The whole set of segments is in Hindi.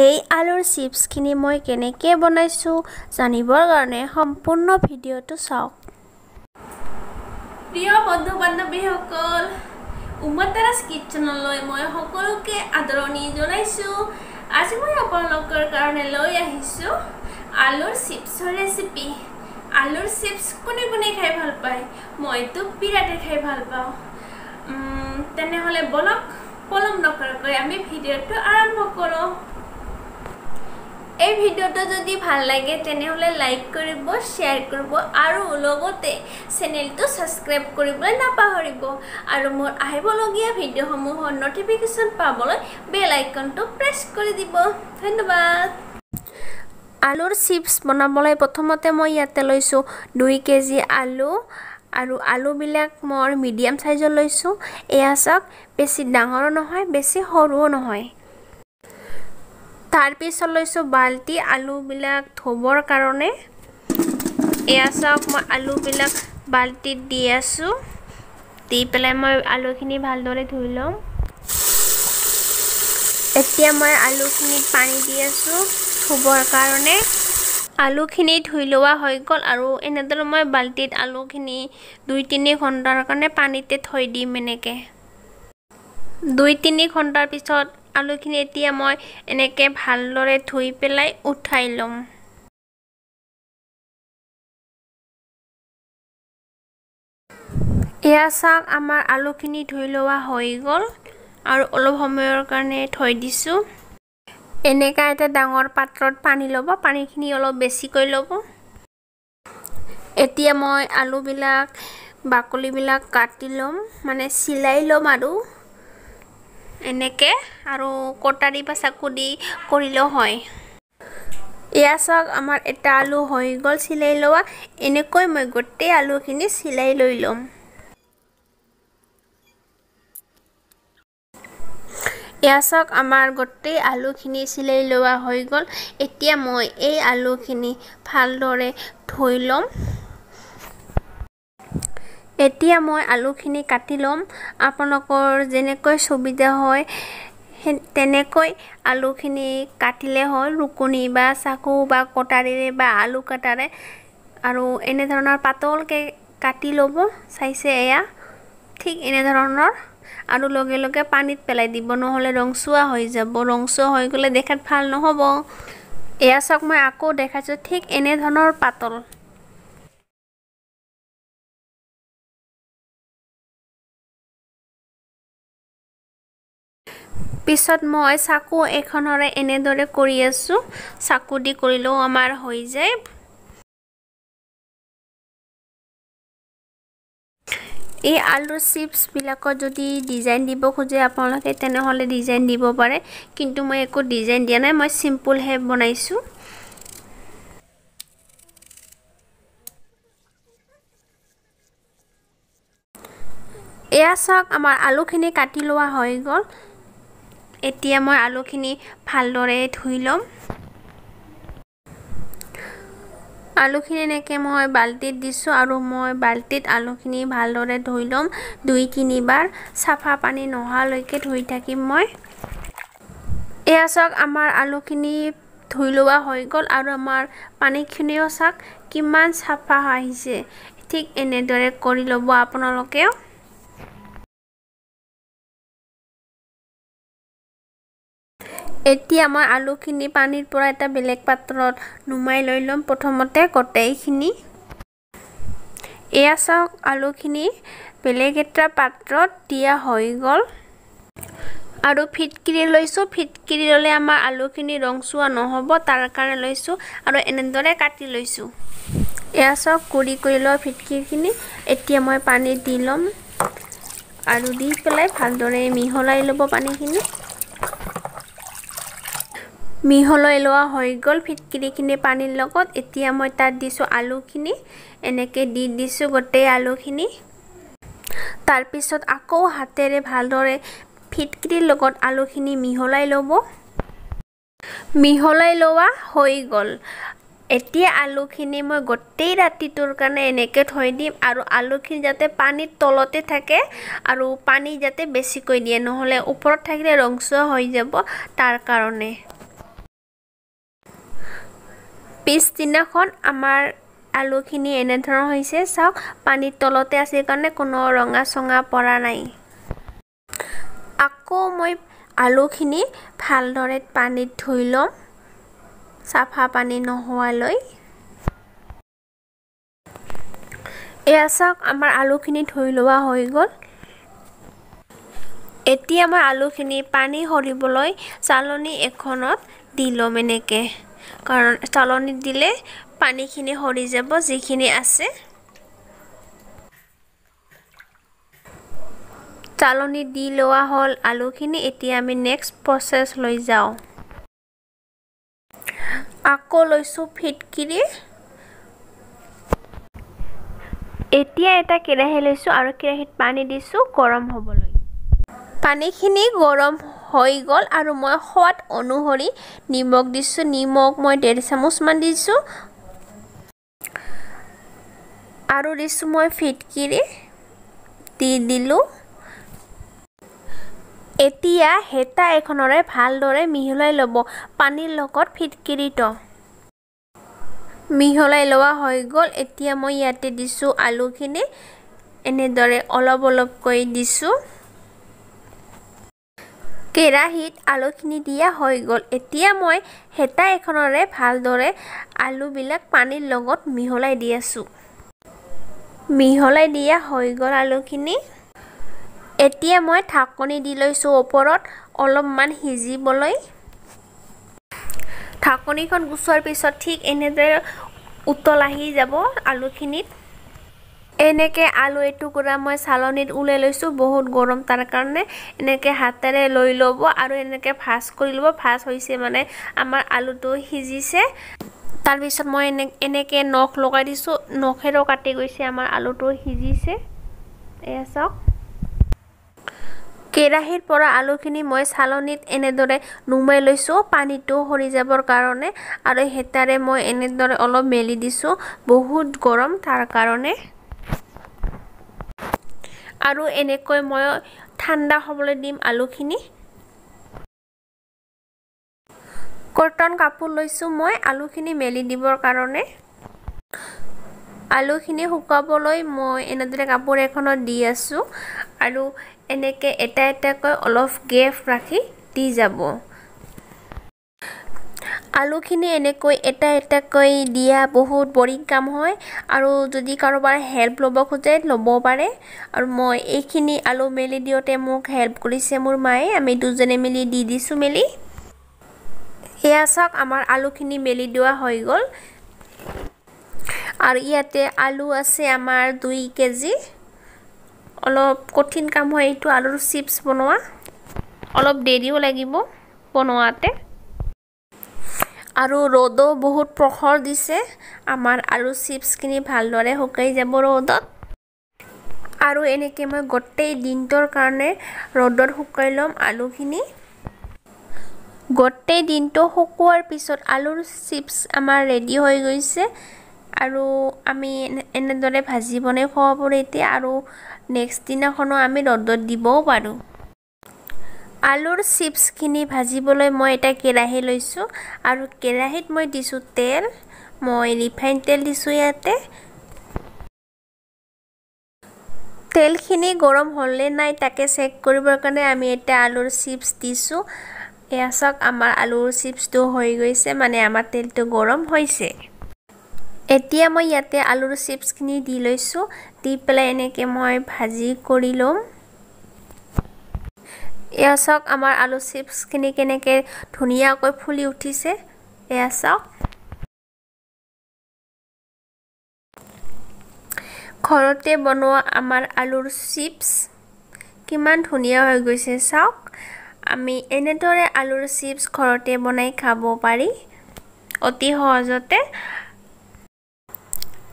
এই আলুৰ চিপছখিনি মই কেনেকৈ বনাইছো জানিবৰ কাৰণে সম্পূৰ্ণ ভিডিঅটো চাওক। প্ৰিয় বন্ধু বান্ধৱীসকল, উমতাৰাজ কিটচেনলৈ মই সকলোকে আদৰণি জনাইছো। আজি মই আপোনালোকৰ কাৰণে লৈ আহিছো আলুৰ চিপছৰ ৰেচিপি। আলুৰ চিপছ কোনে কোনে খাই ভাল পায়? মইতো বিৰাটে খাই ভাল পাওঁ। তেনেহ'লে বলক, পলম নকৰাকৈ আমি ভিডিঅটো আৰম্ভ কৰোঁ। এই ভিডিওটা যদি ভাল লাগে তেনেহলে লাইক কৰিব, শেয়ার কৰিব আৰু লগতে চেনেলটো সাবস্ক্রাইব কৰিবলৈ নাপাহৰিব। আৰু মোৰ আহিবলগীয়া ভিডিঅ'সমূহৰ নটিফিকেশ্যন পাবলৈ বেল আইকনটো প্ৰেছ কৰি দিব। ধন্যবাদ। আলুৰ চিপছ বনাবলৈ প্ৰথমতে মই ইয়াতে লৈছো 2 কেজি আলু আৰু আলুবিলাক মোৰ মিডিয়াম সাইজৰ লৈছো। এয়া চাওক, বেছি ডাঙৰ নহয়, বেছি সৰুও নহয়। तार पिछत लैसो बाल्टी आलूबिलाक धोबर कारणे। एया चाওক, मैं आलूबिलाक बाल्टी दी आसो। दी पेलाय मैं आलूखिनि भालदरे धुई लम। एतिया मैं आलूखिनि पानी दी आसो धोबर कारणे। आलूखिनि धुई लोवा হৈ গল আৰু এনেদৰে মই বাল্টিত আলুখিনি 2-3 ঘণ্টাৰ কাৰণে পানীতে থৈ দিম। এনেকে 2-3 ঘণ্টাৰ পিছত आलूखिनि एतिया मैं एनेके भालदरे धुई पेलाय उठाई लम। एया साक आमार आलूखिनि धुई लोवा होइ गल आरु अलप समयर कारणे थई दिसु। एनेका एटा डांगर पात्रत पानी लब, पानीखिनि अलप बेसिकै लब। एतिया मैं आलूबिलाक बाकलिबिलाक काटि लम, माने सिलाई लम आरु एनेके आरो कटारी बा चाकु दि करिलो हय। एया साक आमार एटा आलू होइ गल सिलाई लवा। एनेकै मैं गोटे आलूखिनि सिलाई लई लम। एया साक आमार गोटे आलूखिनि सिलाई लवा होइ गल। एतिया मैं ए आलूखिनि भालदरे धुई लम। एतिया मैं आलूखिनि काटि लम। आपनलोकर जेनेकै सुविधा हय तेनेकै आलूखिनि काटिले हय, रुकुनी बा चाकू बा कटारीरे बा आलू काटारे आरो एने धৰণৰ पातलके काटि লব চাইছে। এয়া ঠিক এনে ধৰণৰ আৰু লগে লগে পানীত পেলাই দিব, নহলে ৰংচুৱা হৈ যাব। ৰংচুৱা হৈ গলে দেখাত ভাল নহব। এয়া চক মই আকৌ দেখাছো ঠিক এনে ধৰণৰ পাতল। पिछत मैं चाकू एखनरे एनेदरे करि आसु। चाकू दि करिलो आमार होइ जाय। ए आलुर चिप्स बिलाक जदि डिजाइन दिबो खोजे आपनलोके तेनेहले डिजाइन दिबो पारे, किन्तु मैं एको डिजाइन दिया नाय, मैं सिम्पल हे बनाइसु। एया साक आमार आलूखिनि काटि लोवा होइ गल। एतिया मैं आलूखिनि भालदरे धुई लम। आलूखिनि एनेके मैं बाल्टीत दिसु आरो मैं बाल्टीत आलूखिनि भालदरे धुई लम। 2-3 बार साफा पानी नहालैके धुई थाकिम मैं। एया साक आमार आलूखिनि धुई लोवा होइ गल आरो आमार पानीखिनिओ साक किमान साफा आइसे। ठीक एनेदरे करि लब आपनलोके। एतिया मैं आलूखिनि पानीर परा एटा बेलेग पात्रत नुमाई लई लम। प्रथमते गोटेइखिनि। एया साक आलूखिनि बेलेग एटा पात्रत दिया होइ गल आरो फिटकिरि लैसु। फिटकिरि लले आमार आलूखिनि रंगसुआ নহ'ब, तार কাৰণে লৈছো আৰু এনেদৰে কাটি লৈছো। এয়া সাক কুৰি কৰি ল ফিটকিৰিখিনি। এতিয়া মই পানী দি লম আৰু দি পেলাই ভালদৰে মিহলাই লব। পানীখিনি মিহলাই লোৱা হৈ গল ফিটকিৰিখিনি পানীৰ লগত। এতিয়া মই তাত দিছো আলুখিনি। এনেকৈ দি দিছো গোটেই আলুখিনি। তাৰ পিছত আকৌ হাতেৰে ভালদৰে ফিটকিৰিৰ লগত আলুখিনি মিহলাই লব। মিহলাই লোৱা হৈ গল। এতিয়া আলুখিনি মই গোটেই ৰাতিটোৰ কাৰণে এনেকৈ থৈ দিম আৰু আলুখিনি যাতে পানীৰ তলতে থাকে আৰু পানী যাতে বেছিকৈ দিয়ে, নহলে ওপৰত থাকিলে ৰংচুৱা হৈ যাব তাৰ কাৰণে। पिछदिनाखन आमार आलुखिनि एनेधरण होइसे साओ पानी तलते आसे कारणे कोनो रंगा संगा परा नाइ। आको मैं आलुखिनि भालदरे पानी धुइ लम साफा पानी नहोवालै। एया साओ आमार आलुखिनि धुइ लोवा होइ गल। एतिया आमार आलुखिनि पानी हरिबलै चालनी एखनत दिलम एनेके कारण चालनी दिले पानीखिनि हरि যাব जिखिनि आसे। चालनी दि लोवा हल आलुखिनि एतिया आमी नेक्स्ट प्रसेस লৈ যাও। आको লৈছো ফিটকিৰি। एतिया এটা কেৰাহী লৈছো আৰু কেৰাহীত পানী দিছো গৰম হ'বলৈ। पानीखिनि गरम होइ गल आरो মই स्वाद अनुहरि निमक दिसु। निमक मैं 1.5 चामच मान दिसु आरो दिसु मैं फिटकिरि दी दिलु। एतिया हेता एखनरे भालदरे मिहलाई लब पानीर लगत फिटकिरि तो मिहलाई लवा होइ गल। एतिया मैं याते दिसु आलुखिनि एनेदरे अलप अलप कई दिसु। केराहित आलुखिनि दिया होइ गल। एतिया मैं हेता एखनरे भालदरे आलु बिलाक पानीर लगत मिहलाई दि आसु। मिहलाई दिया होइ गल आलुखिनि। एतिया मैं ढाकनी दि লৈছো ওপৰত অলপমান হিজিবলৈ। ঢাকনিখন গুছৰ পিছত ঠিক এনেদৰে উতল আহি যাব আলুখিনিত। एनेके आलू एटुकुरा मैं सालनीत उले लैसु बहुत गरम तार कारणे एनेके हातेरे लई लबो आरो एनेके भाज करि लबो। भाज होइसे माने आमार आलू तो हिजिसे। तार पिছত मैं एनेके नख लगाइ दिसु। नखेरो काटि गइसे आमार आलू तो हिजिसे। एया सक केराहिर परा आलुखिनि मैं सालनीत एनेदरे नुमाइ लैसु पानी तो हरि जाबर कारणे आरो हेतारे मैं एनेदरे अलप मेलि दिसु बहुत गरम तार कारणे। आरो एनेकै मैं ठंडा होबले दिम आलुखिनि। कटन कापुर लैसु मैं आलुखिनि मेलि दिबर कारणे। आलुखिनि हुकाबलै मैं एनेदरे कापुर एखनत दि आसु आरो एनेके एटा एटाकै अलफ गेफ राखि दि যাব। आलुखिनि एनेकै एटा एटाकै दिया बहुत बोरिंग काम হয় আৰু যদি কাৰোবাৰ হেল্প ল'ব খোজে ল'ব পাৰে। আৰু মই এইখিনি আলু মেলি দিওঁতে মোক হেল্প কৰিছে মোৰ মায়ে। আমি দুজনে মিলি দি দিছো মেলি। এয়া চাক আমাৰ আলুখিনি মেলি দিয়া হৈ গল। আৰু ইয়াতে আলু আছে আমাৰ 2 কেজি। অলপ কঠিন কাম হয় এইটো আলুৰ চিপছ বনোৱা। অলপ দেৰিও লাগিব বনোৱাতে आरो रोदो बहुत प्रखर दिसे। आमार आलू चिप्स किनि भालदरे हुकाइ जाबो रोदत। आरो एनेके मैं गोटेई दिनटर कारणे रोदर हुकाइ लम आलुखिनि। गोटेई दिनटो हुकुवार पिছত आलुर चिप्स आमार रेडी होइ गइसे। आरो आमी एनेदरे भाजी बनै खाव पारो। एतिया आरो नेक्स्ट दिनाखनो आमी रोदत दिबो पारो। आलुर चिप्स खिनि भाजिबलै मैं एटा केराही लैसु आरो केराहीत मैं दिसु तेल। मैं रिफाइन तेल दिसु। याते तेल खिनि गरम होले नाइ ताके चेक करिबर कारणे आमी एटा आलुर चिप्स दिसु। एया सक आमार आलुर चिप्स तो होइ गइसे माने आमार तेल तो गरम होइसे। एतिया मैं याते आलुर चिप्स खिनि दि लैसु। दि पेला एनेके मैं भाजी करि लम। एया सक आमार आलू चिप्स खिनि केनेके धुनियाकै फुलि उठिसे। एया सक घरते बनोवा आमार आलुर चिप्स किमान धुनिया হৈ গৈছে সক। আমি এনেদৰে আলুৰ চিপ্স ঘৰতে বনাই খাব পাৰি অতি সহজতে।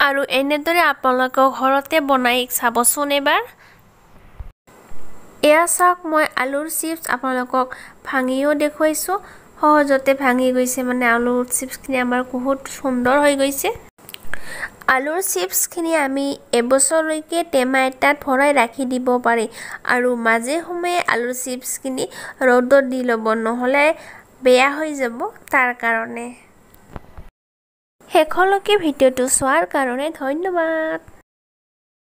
আৰু এনেদৰে আপোনালোকে ঘৰতে বনাই চাবচোন এবাৰ। एया सक मैं आलुर चिप्स आपनलोक भांगिओ देखुवाइसु। सहजते भांगि गइसे माने आलुर चिप्स खिनि आमार बहुत सुंदर होइ गइसे। आलुर चिप्स खिनि आमी এবছৰলৈকে টেমা এটাত ভৰাই ৰাখি দিব পাৰি। আৰু মাজে সময়ে আলুৰ চিপ্স খिनि ৰ'দত দি ল'ব নহ'লে বেয়া হৈ যাব তাৰ কাৰণে। शेषলৈকে ভিডিওটো চোৱাৰ কাৰণে ধন্যবাদ।